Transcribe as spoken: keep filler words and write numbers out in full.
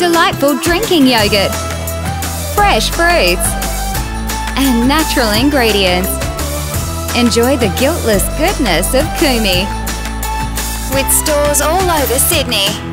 delightful drinking yogurt, fresh fruits, and natural ingredients. Enjoy the guiltless goodness of Koomi, with stores all over Sydney.